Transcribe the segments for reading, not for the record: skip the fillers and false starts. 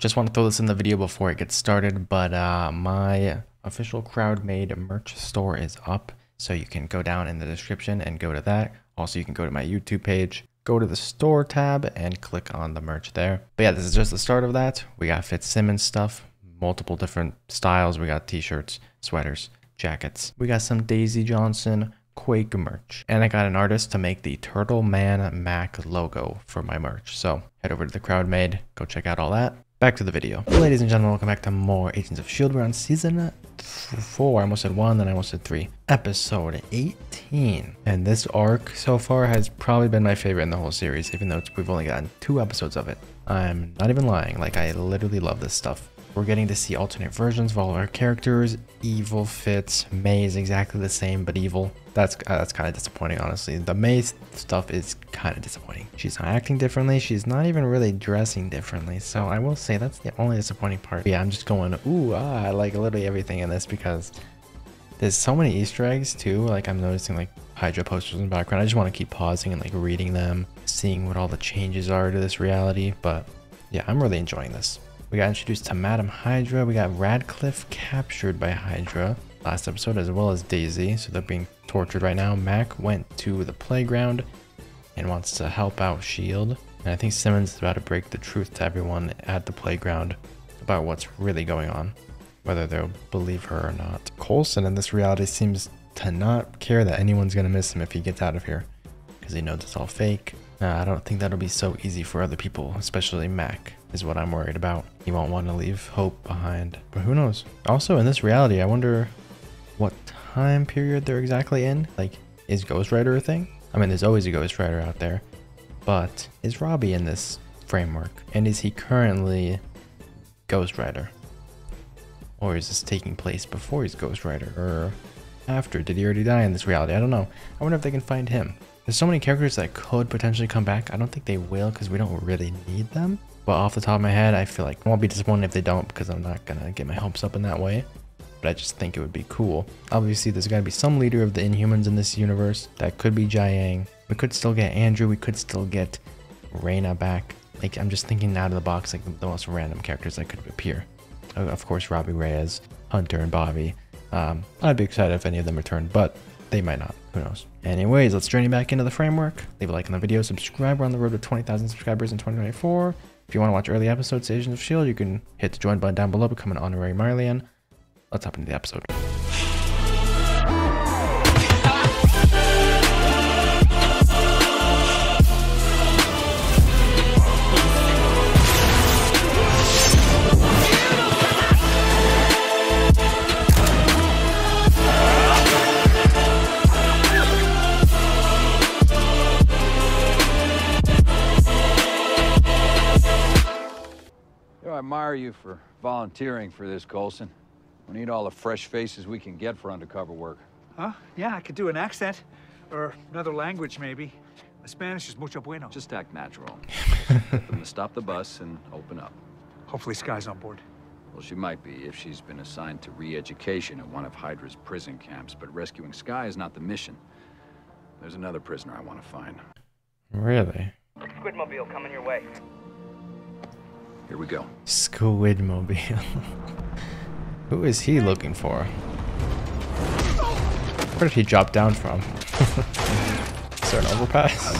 Just want to throw this in the video before it gets started, but my official Crowdmade merch store is up, so you can go down in the description and go to that. Also, you can go to my YouTube page, go to the store tab, and click on the merch there. But yeah, this is just the start of that. We got Fitzsimmons stuff, multiple different styles. We got t-shirts, sweaters, jackets. We got some Daisy Johnson Quake merch, and I got an artist to make the Turtle Man Mac logo for my merch. So head over to the Crowdmade, go check out all that. Back to the video. Ladies and gentlemen, welcome back to more Agents of S.H.I.E.L.D. We're on season 4. I almost said 1, then I almost said 3. Episode 18. And this arc so far has probably been my favorite in the whole series, even though we've only gotten 2 episodes of it. I'm not even lying. Like, I literally love this stuff. We're getting to see alternate versions of all of our characters. Evil Fitz, Mace, exactly the same, but evil. That's kind of disappointing, honestly. The Mace stuff is kind of disappointing. She's not acting differently. She's not even really dressing differently. So I will say that's the only disappointing part. But yeah, I'm just going, ooh, ah, like literally everything in this, because there's so many Easter eggs too. Like, I'm noticing like Hydra posters in the background. I just want to keep pausing and like reading them, seeing what all the changes are to this reality. But yeah, I'm really enjoying this. We got introduced to Madam Hydra. We got Radcliffe captured by Hydra last episode, as well as Daisy. So they're being tortured right now. Mac went to the playground and wants to help out S.H.I.E.L.D. And I think Simmons is about to break the truth to everyone at the playground about what's really going on, whether they'll believe her or not. Coulson in this reality seems to not care that anyone's going to miss him if he gets out of here, because he knows it's all fake. I don't think that'll be so easy for other people, especially Mac, is what I'm worried about. He won't want to leave Hope behind, but who knows? Also, in this reality, I wonder what time period they're exactly in. Like, is Ghost Rider a thing? I mean, there's always a Ghost Rider out there, but is Robbie in this framework? And is he currently Ghost Rider? Or is this taking place before he's Ghost Rider, or after? Did he already die in this reality? I don't know. I wonder if they can find him. There's so many characters that could potentially come back. I don't think they will, because we don't really need them. But off the top of my head, I feel like I won't be disappointed if they don't, because I'm not going to get my hopes up in that way. But I just think it would be cool. Obviously, there's got to be some leader of the Inhumans in this universe. That could be Jiaying. We could still get Andrew. We could still get Reyna back. Like, I'm just thinking out of the box, like the most random characters that could appear. Of course, Robbie Reyes, Hunter, and Bobby. I'd be excited if any of them returned, but they might not. Who knows? Anyways, let's journey back into the framework. Leave a like on the video, subscribe. We're on the road to 20,000 subscribers in 2024. If you want to watch early episodes of Agents of S.H.I.E.L.D., you can hit the join button down below, become an honorary Marlian. Let's hop into the episode. I admire you for volunteering for this, Coulson. We need all the fresh faces we can get for undercover work. Huh? Yeah, I could do an accent. Or another language, maybe. My Spanish is mucho bueno. Just act natural. Get them to stop the bus and open up. Hopefully Sky's on board. Well, she might be if she's been assigned to re-education at one of Hydra's prison camps. But rescuing Sky is not the mission. There's another prisoner I want to find. Really? Squidmobile coming your way. Here we go. Squidmobile. Who is he looking for? Where did he drop down from? Is there an overpass?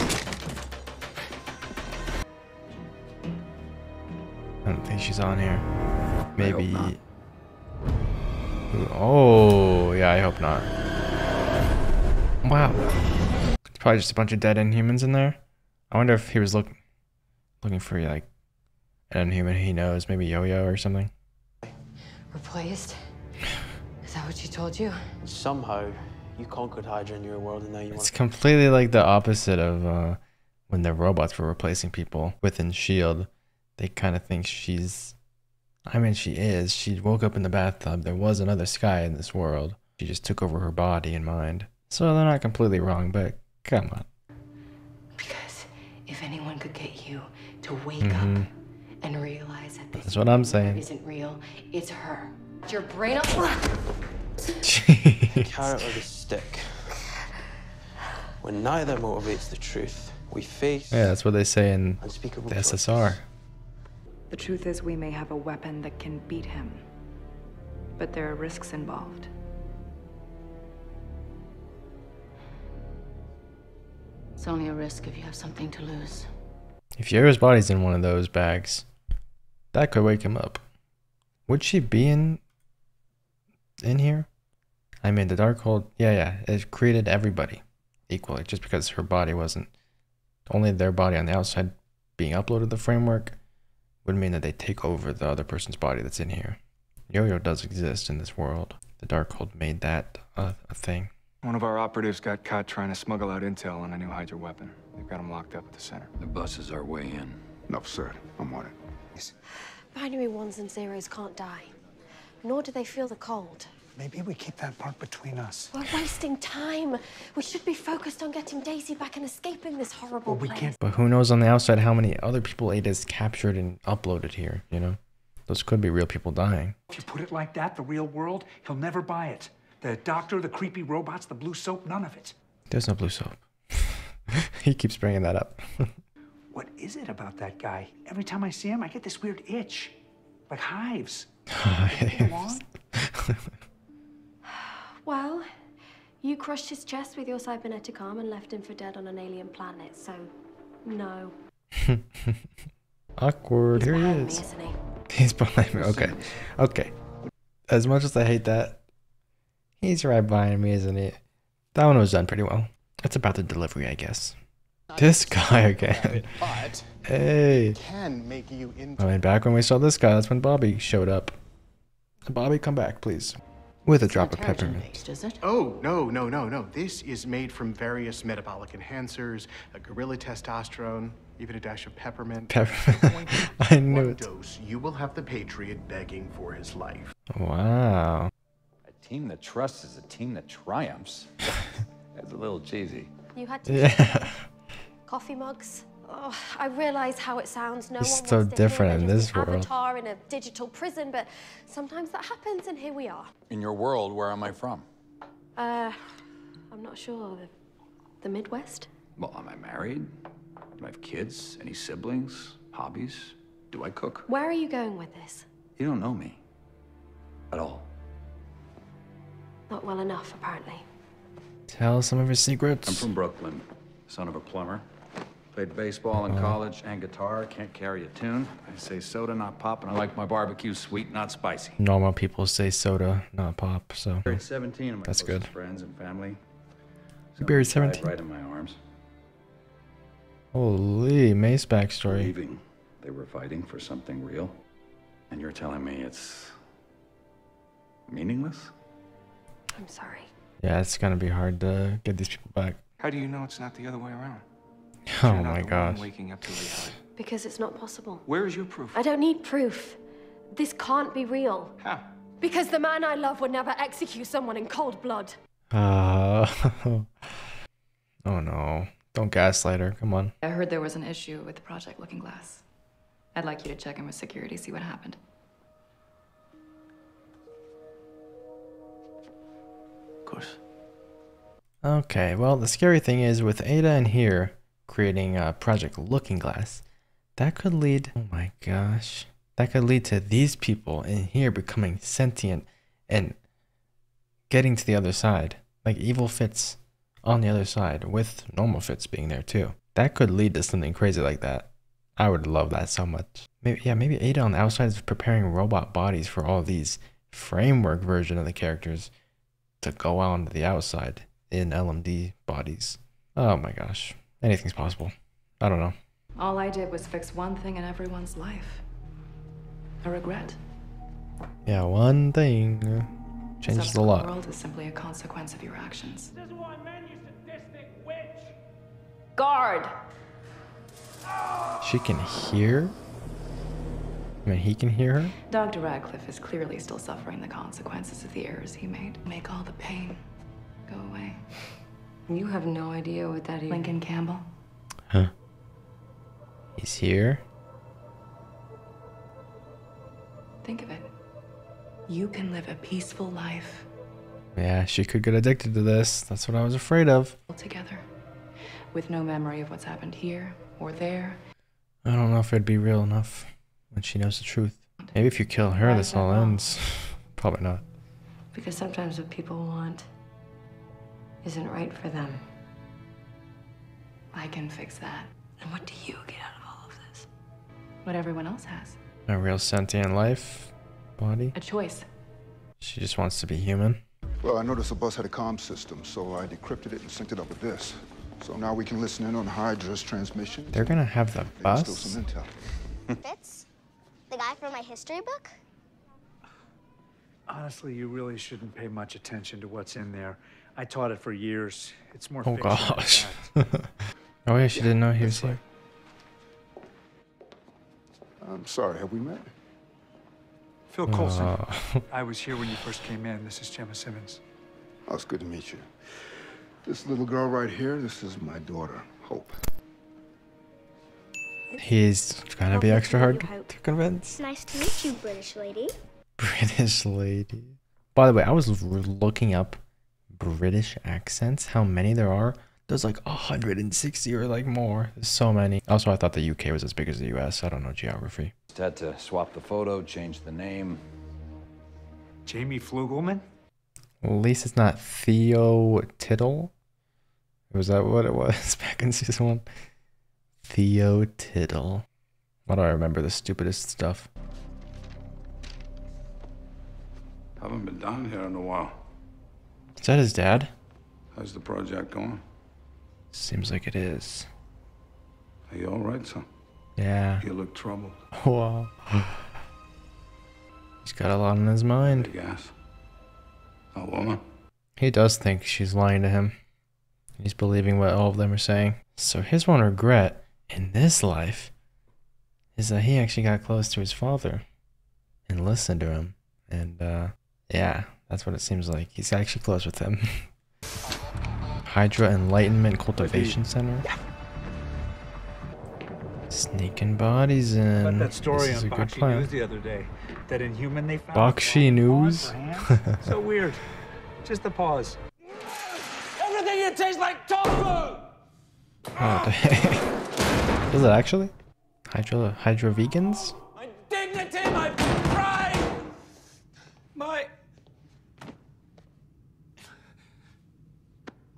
I don't think she's on here. Maybe. Oh, yeah, I hope not. Wow. It's probably just a bunch of dead Inhumans in there. I wonder if he was looking for, like, an Inhuman he knows, maybe Yo-Yo or something. Replaced? Is that what you told you? Somehow, you conquered Hydra in your world, and now you. It's completely like the opposite of when the robots were replacing people within S.H.I.E.L.D. They kind of think she's. I mean, she is. She woke up in the bathtub. There was another Sky in this world. She just took over her body and mind. So they're not completely wrong, but come on. Because if anyone could get you to wake up. And realize that this. That's what I'm saying. Isn't real. It's her. Your brain. The carrot or the stick. When neither motivates the truth, we face. Yeah, that's what they say in the SSR. The truth is, we may have a weapon that can beat him, but there are risks involved. It's only a risk if you have something to lose. If Yara's body's in one of those bags, that could wake him up. Would she be in here? I mean, the Darkhold, yeah, it created everybody equally. Just because her body wasn't, only their body on the outside being uploaded to the framework would mean that they take over the other person's body that's in here. Yo-Yo does exist in this world. The Darkhold made that a thing. One of our operatives got caught trying to smuggle out intel on a new Hydra weapon. They've got him locked up at the center. The bus is our way in. Enough said. I'm on it. Yes. Binary ones and zeros can't die, nor do they feel the cold. Maybe we keep that part between us. We're wasting time. We should be focused on getting Daisy back and escaping this horrible place. Can't. But who knows on the outside how many other people Ada's captured and uploaded here, you know? Those could be real people dying. If you put it like that, the real world, he'll never buy it. The doctor, the creepy robots, the blue soap, none of it. There's no blue soap. He keeps bringing that up. What is it about that guy? Every time I see him, I get this weird itch. Like hives. Hives. Well, you crushed his chest with your cybernetic arm and left him for dead on an alien planet, so no. Awkward. Here he is. Me, isn't he? He's behind me. Okay. Okay. As much as I hate that, he's right behind me, isn't he? That one was done pretty well. It's about the delivery, I guess. This guy again. Hey. I mean, back when we saw this guy, that's when Bobby showed up. Bobby, come back, please. With a drop of peppermint. Oh, no. This is made from various metabolic enhancers, a gorilla testosterone, even a dash of peppermint. Peppermint. I knew it. One dose, you will have the Patriot begging for his life. Wow. Team that trusts is a team that triumphs. That's a little cheesy. You had to coffee mugs. Oh, I realize how it sounds. No, it's so different in this world. Avatar in a digital prison, but sometimes that happens, and here we are. In your world, where am I from? I'm not sure. The Midwest. Well, am I married? Do I have kids? Any siblings? Hobbies? Do I cook? Where are you going with this? You don't know me. At all. Not well enough, apparently. Tell some of your secrets. I'm from Brooklyn, son of a plumber. Played baseball in college and guitar. Can't carry a tune. I say soda, not pop, and I like my barbecue sweet, not spicy. Normal people say soda, not pop, so. Buried 17 of my that's good. Friends and family. So buried 17. Right in my arms. Holy, Mace backstory. Leaving. They were fighting for something real, and you're telling me it's meaningless? I'm sorry. Yeah, it's gonna be hard to get these people back. How do you know it's not the other way around? Oh my gosh. Waking up to reality. Because it's not possible. Where is your proof? I don't need proof. This can't be real. How? Because the man I love would never execute someone in cold blood. Oh no. Don't gaslight her. Come on. I heard there was an issue with Project Looking Glass. I'd like you to check in with security, see what happened. Okay, well, the scary thing is with Aida in here creating a Project Looking Glass, that could lead, oh my gosh, that could lead to these people in here becoming sentient and getting to the other side, like evil Fitz on the other side with normal Fitz being there too. That could lead to something crazy like that. I would love that so much. Maybe, yeah, maybe Aida on the outside is preparing robot bodies for all these framework version of the characters to go out onto the outside in LMD bodies. Oh my gosh. Anything's possible. I don't know. All I did was fix one thing in everyone's life. A regret. Yeah, one thing changes a lot. The world is simply a consequence of your actions. This is why men, you sadistic witch! Guard! She can hear? I mean, he can hear her? Dr. Radcliffe is clearly still suffering the consequences of the errors he made. Make all the pain go away. You have no idea what that is. Lincoln Campbell? Huh. He's here? Think of it. You can live a peaceful life. Yeah, she could get addicted to this. That's what I was afraid of. Together. With no memory of what's happened here or there. I don't know if it'd be real enough. when she knows the truth. Maybe if you kill her, this all ends. Probably not. Because sometimes what people want isn't right for them. I can fix that. And what do you get out of all of this? What everyone else has. A real sentient life body. A choice. She just wants to be human. Well, I noticed the bus had a comm system, so I decrypted it and synced it up with this. So now we can listen in on Hydra's transmission. They're gonna have the bus? There's still some intel. Fitz? The guy from my history book? Honestly, you really shouldn't pay much attention to what's in there. I taught it for years. It's more fiction. Oh gosh. Oh yeah, she didn't know he was here. I'm sorry, have we met? Phil Coulson. I was here when you first came in. This is Jemma Simmons. Oh, it's good to meet you. This little girl right here, this is my daughter, Hope. He's trying to be extra hard to convince. Nice to meet you, British lady. British lady. By the way, I was looking up British accents, how many there are. There's like 160 or like more. There's so many. Also, I thought the UK was as big as the US. I don't know geography. Just had to swap the photo, change the name. Jamie Flugelman? Well, at least it's not Theo Tittle. Was that what it was back in season 1? Theo Tittle. Why do I remember the stupidest stuff? Haven't been down here in a while. Is that his dad? How's the project going? Seems like it is. Are you all right, son? Yeah. You look troubled. Wow. He's got a lot on his mind. I guess. A woman. He does think she's lying to him. He's believing what all of them are saying. So his one regret in this life is that he actually got close to his father and listened to him. And yeah, that's what it seems like. He's actually close with him. Hydra Enlightenment Cultivation Center. Sneaking bodies in. But that story this on Bakshi News the other day, that Inhuman they found Bakshi News. So weird. Just a pause. Everything here tastes like tofu. Oh, dang. Is it actually? Hydra vegans? My dignity, my pride, my.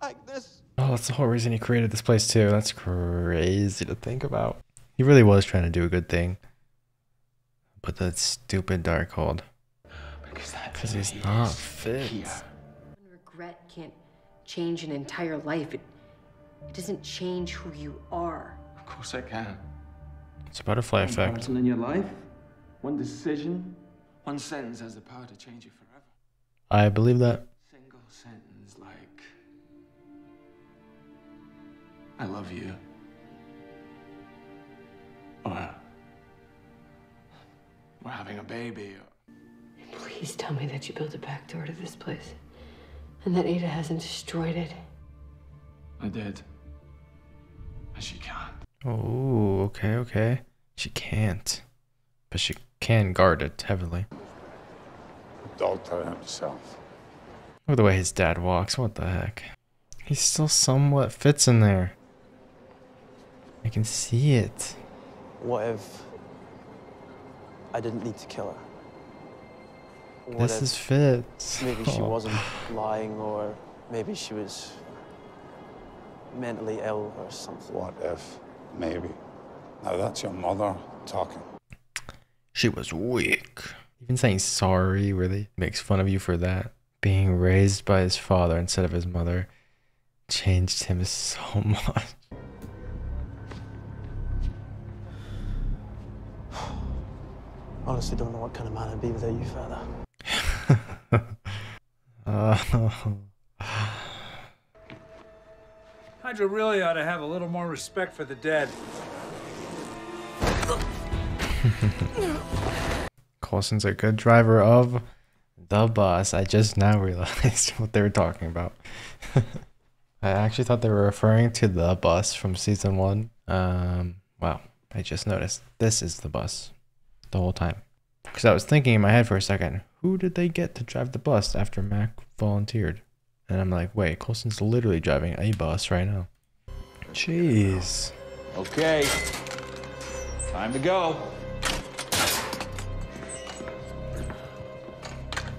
Like this. Oh, that's the whole reason he created this place too. That's crazy to think about. He really was trying to do a good thing. But that stupid Darkhold. Because he's not fit. Regret can't change an entire life. It doesn't change who you are. Of course I can. It's a butterfly effect. One person in your life, one decision, one sentence has the power to change you forever. I believe that. Single sentence like I love you. Or we're having a baby. Please tell me that you built a back door to this place and that Ada hasn't destroyed it. I did. But she can't. Oh, okay, okay. She can't. But she can guard it heavily. Doctor himself. Look at the way his dad walks. What the heck? He still somewhat fits in there. I can see it. What if I didn't need to kill her? What this is Fitz. Maybe she wasn't lying, or maybe she was mentally ill or something. What if? Maybe. Now that's your mother talking. She was weak. Even saying sorry really makes fun of you for that. Being raised by his father instead of his mother changed him so much. Honestly, don't know what kind of man I'd be without you, father. Hydra really ought to have a little more respect for the dead. Coulson's a good driver of the bus. I just now realized what they were talking about. I actually thought they were referring to the bus from season 1. Wow, I just noticed this is the bus the whole time. Because I was thinking in my head for a second, who did they get to drive the bus after Mac volunteered? And I'm like, wait, Coulson's literally driving a bus right now. Jeez. Okay. Time to go.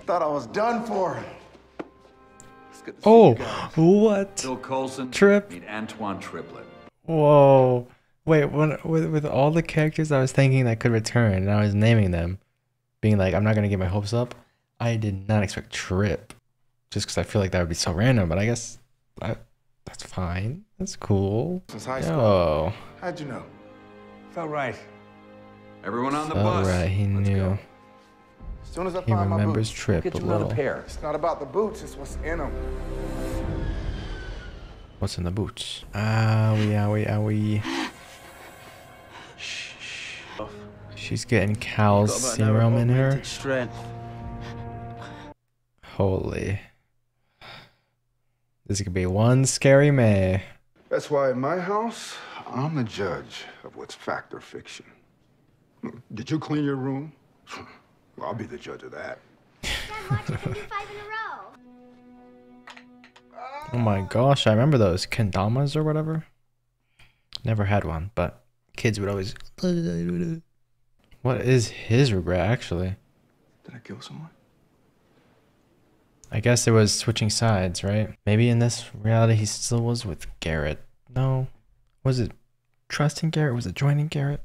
Thought I was done for. It's good to see you. What? Phil Coulson. Meet Antoine Triplett. Whoa. Wait, when, with all the characters I was thinking that could return, and I was naming them, being like, I'm not going to get my hopes up, I did not expect Trip. Just because I feel like that would be so random, but I guess that's fine. That's cool. Since high school. Oh. How'd you know? Felt right. Everyone on the bus. Right, he knew. As soon as I find my boots, he remembers Trip a little. It's not about the boots, it's what's in them. What's in the boots? Owie. She's getting cow's serum in her. Holy. This could be one scary May. That's why in my house, I'm the judge of what's fact or fiction. Did you clean your room? Well, I'll be the judge of that. Oh my gosh, I remember those kendamas or whatever. Never had one, but kids would always... What is his regret, actually? Did I kill someone? I guess it was switching sides, right? Maybe in this reality he still was with Garrett. No. Was it trusting Garrett? Was it joining Garrett?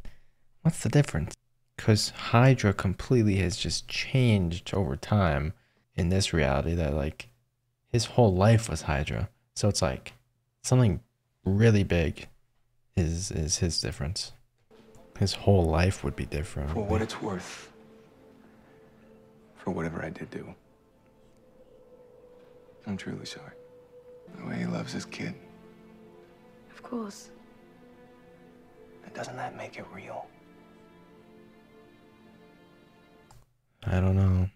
What's the difference? Because Hydra completely has just changed over time in this reality that, like, his whole life was Hydra. So it's like something really big is his difference. His whole life would be different. For what it's worth. For whatever I did do. I'm truly sorry. The way he loves his kid. Of course. And doesn't that make it real? I don't know.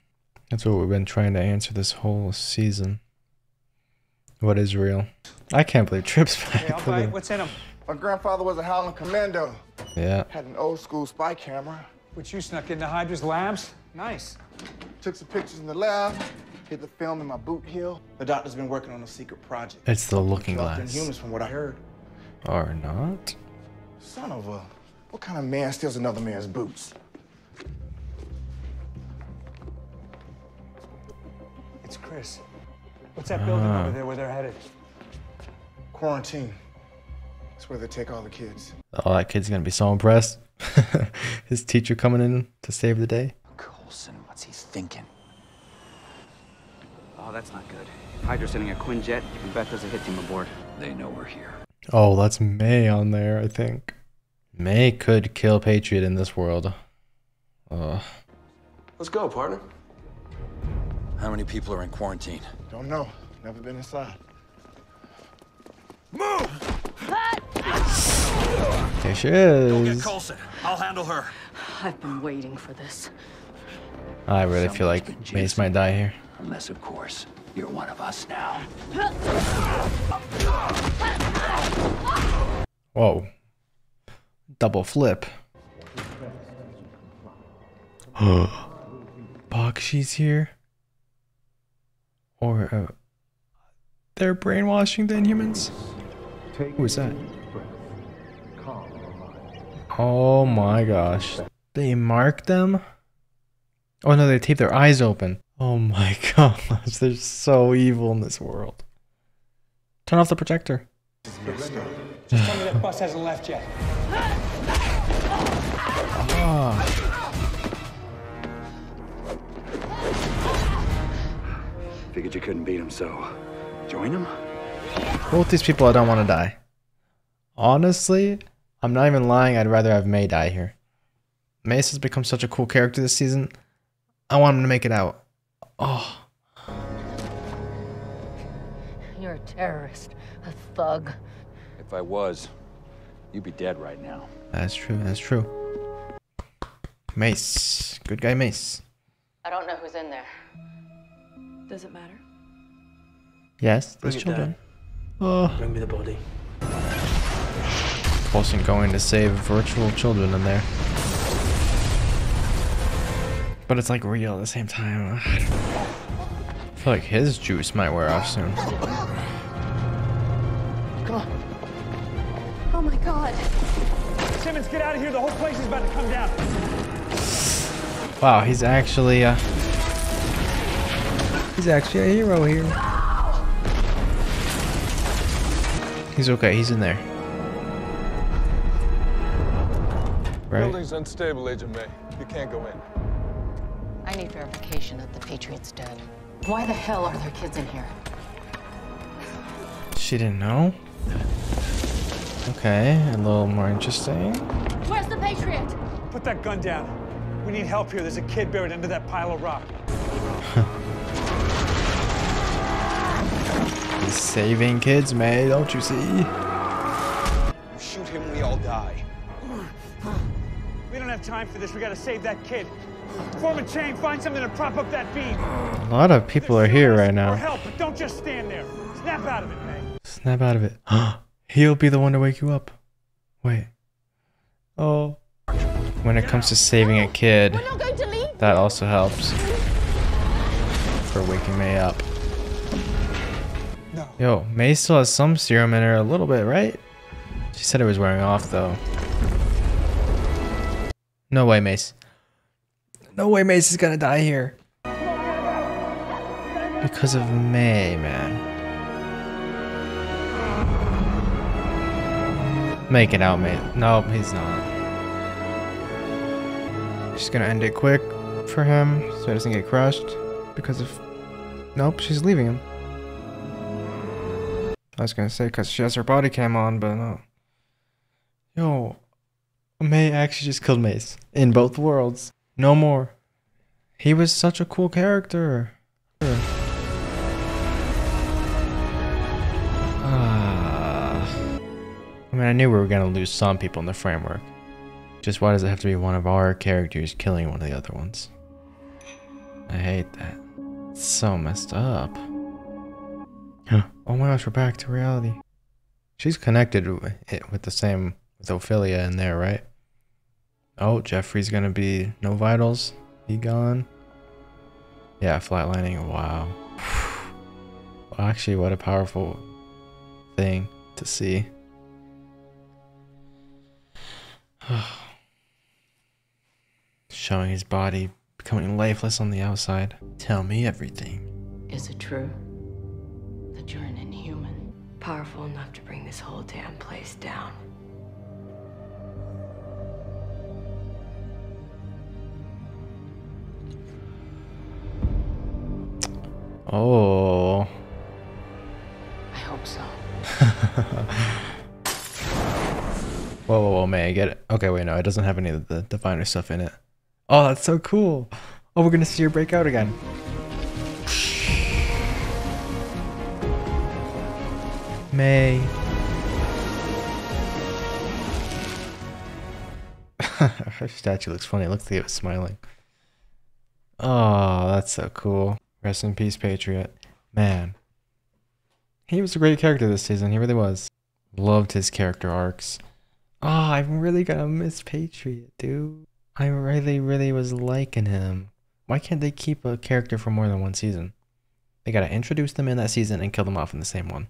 That's what we've been trying to answer this whole season. What is real? I can't believe Trip's back. Hey, all right, what's in him? My grandfather was a Howling Commando. Yeah. Had an old school spy camera. Which you snuck into Hydra's labs? Nice. Took some pictures in the lab. Hid the film in my boot heel. The doctor's been working on a secret project. It's the Looking Glass. Humans, from what I heard. Or not? Son of a... What kind of man steals another man's boots? It's Chris. What's that building over there where they're headed? Quarantine. That's where they take all the kids. Oh, that kid's gonna be so impressed. His teacher coming in to save the day. Coulson, what's he thinking? Oh, that's not good. If Hydra's sending a Quinjet, you can bet there's a hit team aboard. They know we're here. Oh, that's May on there, I think. May could kill Patriot in this world. Let's go, partner. How many people are in quarantine? Don't know. Never been inside. Move! There she is. Go get Coulson. I'll handle her. I've been waiting for this. I really feel like Mace might die here. Unless, of course, you're one of us now. Whoa. Double flip. Bakshi's here? Or, they're brainwashing the Inhumans? Who is that? Oh my gosh. They marked them? Oh no, they taped their eyes open. Oh my gosh, they're so evil in this world. Turn off the projector. Just tell me that bus hasn't left yet. Figured you couldn't beat him, so join him? Both these people, I don't want to die. Honestly, I'm not even lying, I'd rather have May die here. Mace has become such a cool character this season. I want him to make it out. Oh. You're a terrorist, a thug. If I was, you'd be dead right now. That's true, that's true. Mace. Good guy Mace. I don't know who's in there. Does it matter? Yes, there's children. Bring me the body. Coulson going to save virtual children in there. But it's like real at the same time. I feel like his juice might wear off soon. Come on. Oh my god. Simmons, get out of here. The whole place is about to come down. Wow, he's actually He's actually a hero here. He's okay, he's in there. Right? Building's unstable, Agent May. You can't go in. I need verification that the Patriot's dead. Why the hell are there kids in here? She didn't know? Okay, a little more interesting. Where's the Patriot? Put that gun down. We need help here. There's a kid buried under that pile of rock. He's saving kids, May, don't you see? You shoot him, we all die. We don't have time for this. We gotta save that kid. Form a chain, find something to prop up that beam. A lot of people are here right now. Help, but don't just stand there. Snap out of it, May. Snap out of it. He'll be the one to wake you up. Wait. Oh. When it comes to saving a kid, that also helps for waking May up. No. Yo, May still has some serum in her a little bit, right? She said it was wearing off, though. No way, Mace. No way Mace is gonna die here. Because of May, man. Make it out, May. Nope, he's not. She's gonna end it quick for him so he doesn't get crushed. Because of... Nope, she's leaving him. I was gonna say because she has her body cam on, but no. Yo. May actually just killed Mace. In both worlds. No more. He was such a cool character. I mean, I knew we were gonna lose some people in the framework. Just why does it have to be one of our characters killing one of the other ones? I hate that. It's so messed up. Oh my gosh, we're back to reality. She's connected with the same, with Ophelia in there, right? Oh, Jeffrey's gonna be no vitals. He gone. Yeah, flatlining. Wow. Well, actually, what a powerful thing to see. Showing his body becoming lifeless on the outside. Tell me everything. Is it true that you're an inhuman? Powerful enough to bring this whole damn place down. Oh. I hope so. Whoa, whoa, whoa, May, I get it. Okay, wait, no, it doesn't have any of the diviner stuff in it. Oh, that's so cool. Oh, we're gonna see her break out again. May. Her statue looks funny. It looks like it was smiling. Oh, that's so cool. Rest in peace, Patriot. Man. He was a great character this season. He really was. Loved his character arcs. Oh, I'm really gonna miss Patriot, dude. I really, really was liking him. Why can't they keep a character for more than one season? They gotta introduce them in that season and kill them off in the same one.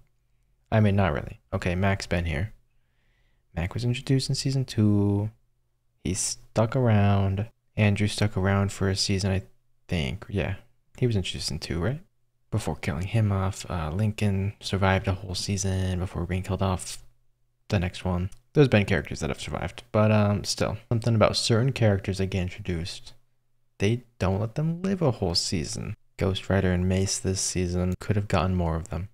I mean, not really. Okay, Mac's been here. Mac was introduced in season 2. He stuck around. Andrew stuck around for a season, I think. Yeah. He was introduced in 2, right? Before killing him off, Lincoln survived a whole season before being killed off the next one. There's been characters that have survived, but still. Something about certain characters that get introduced. They don't let them live a whole season. Ghost Rider and Mace this season could have gotten more of them.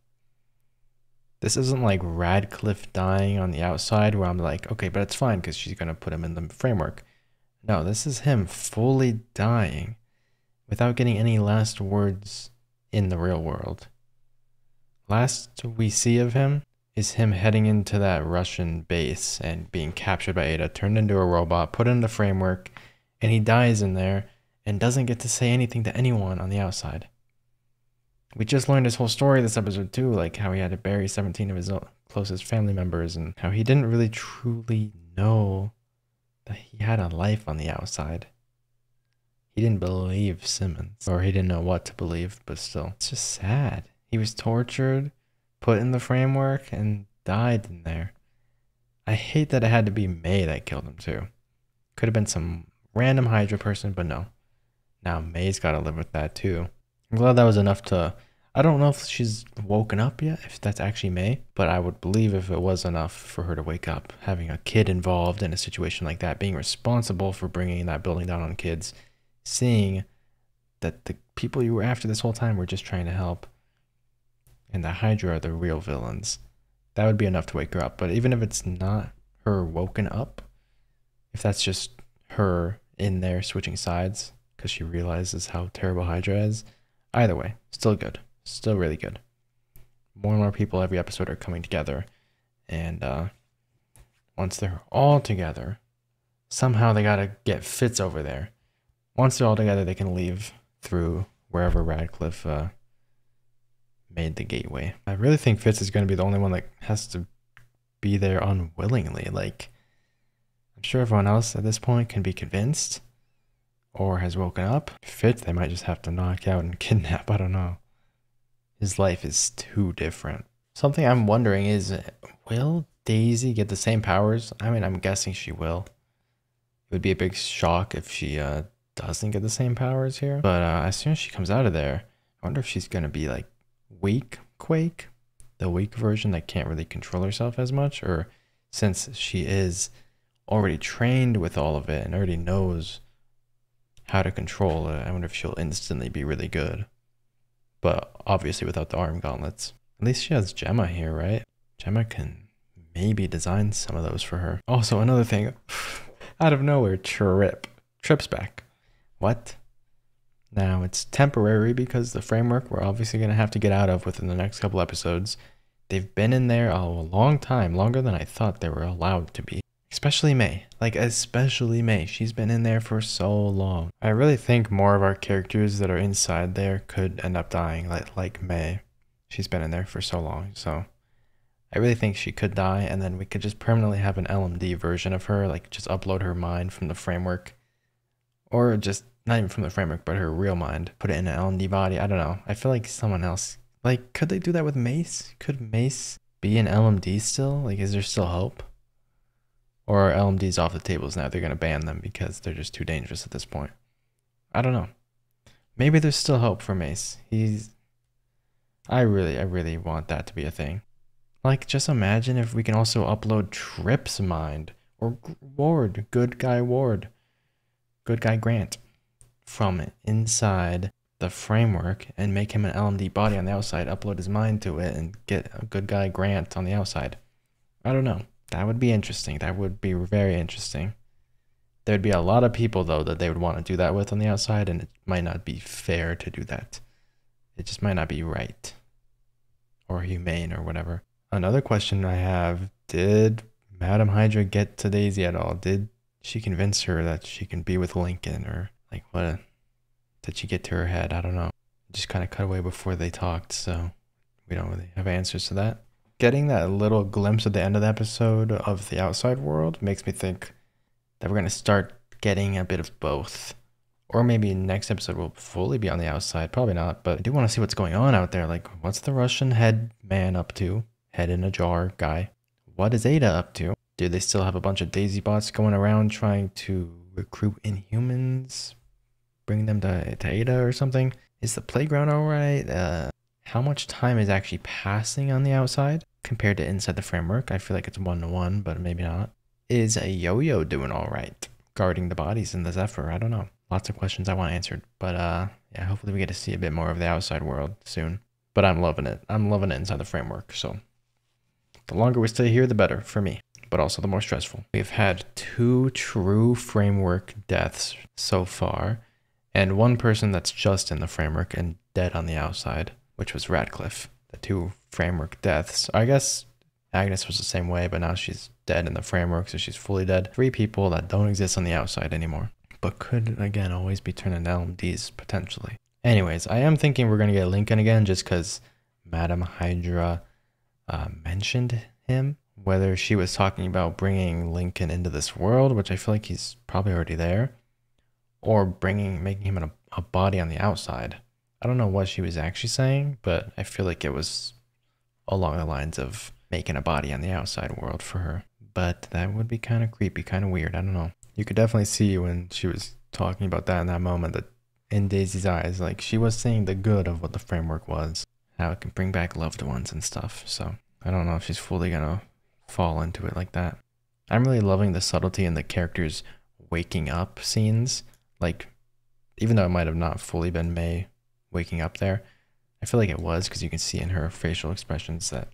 This isn't like Radcliffe dying on the outside where I'm like, okay, but it's fine because she's going to put him in the framework. No, this is him fully dying. Without getting any last words in the real world. Last we see of him is him heading into that Russian base and being captured by Aida, turned into a robot, put in the framework, and he dies in there and doesn't get to say anything to anyone on the outside. We just learned his whole story this episode too, like how he had to bury 17 of his own closest family members and how he didn't really truly know that he had a life on the outside. He didn't believe Simmons, or he didn't know what to believe, but still. It's just sad. He was tortured, put in the framework, and died in there. I hate that it had to be May that killed him too. Could have been some random Hydra person, but no. Now May's gotta live with that too. I'm glad that was enough to... I don't know if she's woken up yet, if that's actually May, but I would believe if it was enough for her to wake up. Having a kid involved in a situation like that, being responsible for bringing that building down on kids, seeing that the people you were after this whole time were just trying to help, and the Hydra are the real villains. That would be enough to wake her up. But even if it's not her woken up, if that's just her in there switching sides because she realizes how terrible Hydra is, either way, still good. Still really good. More and more people every episode are coming together, and once they're all together, somehow they gotta get Fitz over there. Once they're all together, they can leave through wherever Radcliffe made the gateway. I really think Fitz is gonna be the only one that has to be there unwillingly. Like, I'm sure everyone else at this point can be convinced or has woken up. Fitz, they might just have to knock out and kidnap. I don't know. His life is too different. Something I'm wondering is, will Daisy get the same powers? I mean, I'm guessing she will. It would be a big shock if she doesn't get the same powers here. But as soon as she comes out of there, I wonder if she's going to be like weak Quake, the weak version that can't really control herself as much. Or since she is already trained with all of it and already knows how to control it, I wonder if she'll instantly be really good. But obviously without the arm gauntlets. At least she has Jemma here, right? Jemma can maybe design some of those for her. Also, another thing, out of nowhere, Trip's back. What? Now, it's temporary because the framework we're obviously going to have to get out of within the next couple episodes. They've been in there a long time, longer than I thought they were allowed to be. Especially May. Like, especially May. She's been in there for so long. I really think more of our characters that are inside there could end up dying, like May. She's been in there for so long, so I really think she could die, and then we could just permanently have an LMD version of her, like, just upload her mind from the framework. Or just, not even from the framework, but her real mind. Put it in an LMD body, I don't know. I feel like someone else, like, could they do that with Mace? Could Mace be an LMD still? Like, is there still hope? Or are LMDs off the tables now? They're going to ban them because they're just too dangerous at this point. I don't know. Maybe there's still hope for Mace. I really want that to be a thing. Like, just imagine if we can also upload Trip's mind. Or Ward. Good guy Ward. Good guy Grant. From inside the framework and make him an LMD body on the outside. Upload his mind to it and get a good guy Grant on the outside. I don't know. That would be interesting. That would be very interesting. There'd be a lot of people, though, that they would want to do that with on the outside, and it might not be fair to do that. It just might not be right or humane or whatever. Another question I have, did Madam Hydra get to Daisy at all? Did she convince her that she can be with Lincoln, or like what? Did she get to her head? I don't know. Just kind of cut away before they talked, so we don't really have answers to that. Getting that little glimpse at the end of the episode of the outside world makes me think that we're going to start getting a bit of both. Or maybe next episode will fully be on the outside. Probably not, but I do want to see what's going on out there. Like, what's the Russian head man up to? Head in a jar guy. What is Aida up to? Do they still have a bunch of Daisy bots going around trying to recruit Inhumans? Bring them to Aida or something? Is the playground alright? How much time is actually passing on the outside compared to inside the framework? I feel like it's 1-to-1, but maybe not. Is a Yo-Yo doing all right? Guarding the bodies in the Zephyr? I don't know. Lots of questions I want answered, but yeah, hopefully we get to see a bit more of the outside world soon. But I'm loving it. I'm loving it inside the framework, so the longer we stay here, the better for me, but also the more stressful. We've had 2 true framework deaths so far, and 1 person that's just in the framework and dead on the outside, which was Radcliffe. The 2 framework deaths. I guess Agnes was the same way, but now she's dead in the framework, so she's fully dead. 3 people that don't exist on the outside anymore, but could, again, always be turned into LMDs, potentially. Anyways, I am thinking we're going to get Lincoln again, just because Madam Hydra mentioned him. Whether she was talking about bringing Lincoln into this world, which I feel like he's probably already there, or making him a body on the outside. I don't know what she was actually saying, but I feel like it was along the lines of making a body on the outside world for her. But that would be kind of creepy, kind of weird. I don't know. You could definitely see when she was talking about that in that moment that in Daisy's eyes. Like, she was seeing the good of what the framework was, how it can bring back loved ones and stuff. So I don't know if she's fully gonna fall into it like that. I'm really loving the subtlety in the characters waking up scenes. Like, even though it might have not fully been May waking up there, I feel like it was, because you can see in her facial expressions that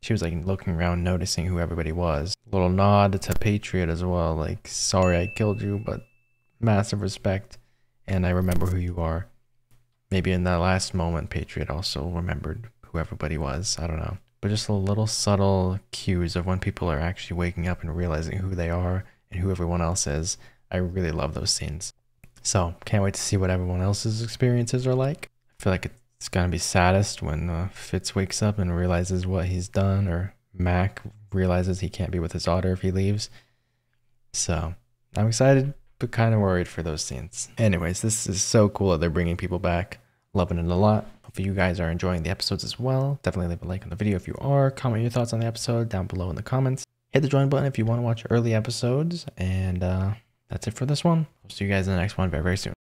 she was like looking around, noticing who everybody was. Little nod to Patriot as well, like, sorry I killed you, but massive respect, and I remember who you are. Maybe in that last moment, Patriot also remembered who everybody was, I don't know. But just the little subtle cues of when people are actually waking up and realizing who they are and who everyone else is. I really love those scenes. So, can't wait to see what everyone else's experiences are like. I feel like it's gonna be saddest when Fitz wakes up and realizes what he's done, or Mac realizes he can't be with his daughter if he leaves. So, I'm excited, but kind of worried for those scenes. Anyways, this is so cool that they're bringing people back. Loving it a lot. Hopefully you guys are enjoying the episodes as well. Definitely leave a like on the video if you are. Comment your thoughts on the episode down below in the comments. Hit the join button if you want to watch early episodes, and that's it for this one. I'll see you guys in the next one very, very soon.